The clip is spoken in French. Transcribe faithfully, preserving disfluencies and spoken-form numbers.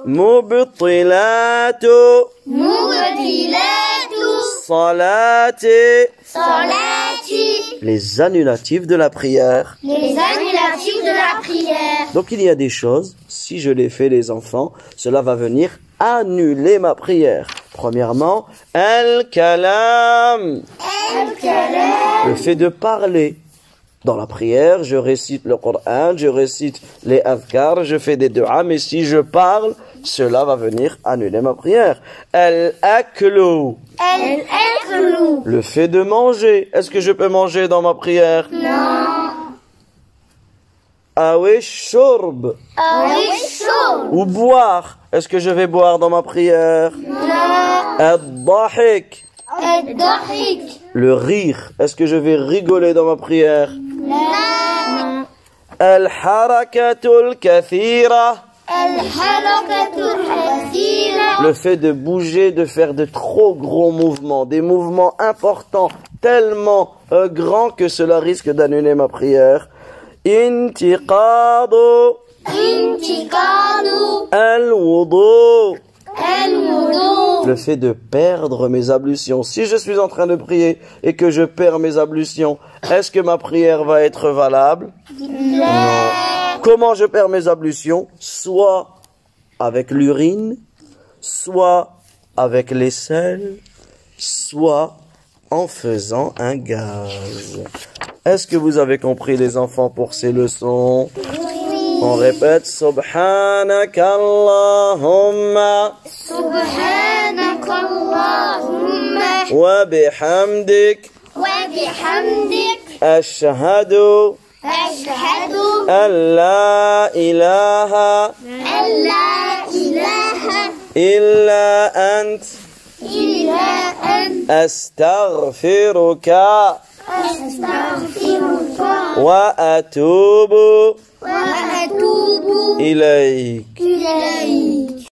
مبطلات مبطلات صلاتي صلاتي Les annulatifs de la prière. Les annulatifs de la prière. Donc il y a des choses, si je les fais les enfants, cela va venir annuler ma prière. Premièrement, El Kalam. El Kalam. Le fait de parler. Dans la prière, je récite le Qur'an, je récite les afkar, je fais des do'as, mais si je parle, cela va venir annuler ma prière. El aklu. El aklu. Le fait de manger. Est-ce que je peux manger dans ma prière? Non. Ash-shurb. Ash-shurb. Ou boire. Est-ce que je vais boire dans ma prière? Non. El dahik. El dahik. Le rire. Est-ce que je vais rigoler dans ma prière? Non. Al harakatul qatira. Al harakatul qatira. Le fait de bouger, de faire de trop gros mouvements, des mouvements importants, tellement euh, grands que cela risque d'annuler ma prière. Intiqadu. Intiqadu. Al-Wudu. Al-Wudu. Le fait de perdre mes ablutions. Si je suis en train de prier et que je perds mes ablutions, est-ce que ma prière va être valable? Non. Comment je perds mes ablutions? Soit avec l'urine, soit avec l'aisselle, soit en faisant un gaz. Est-ce que vous avez compris les enfants pour ces leçons? On répète, Subhanakallahumma Subhanakallahumma wa bihamdik wa bihamdik ashhadu ashhadu an la ilaha an la ilaha illa ant illa ant astaghfiruka astaghfiruka wa atubu وأتوب إليك.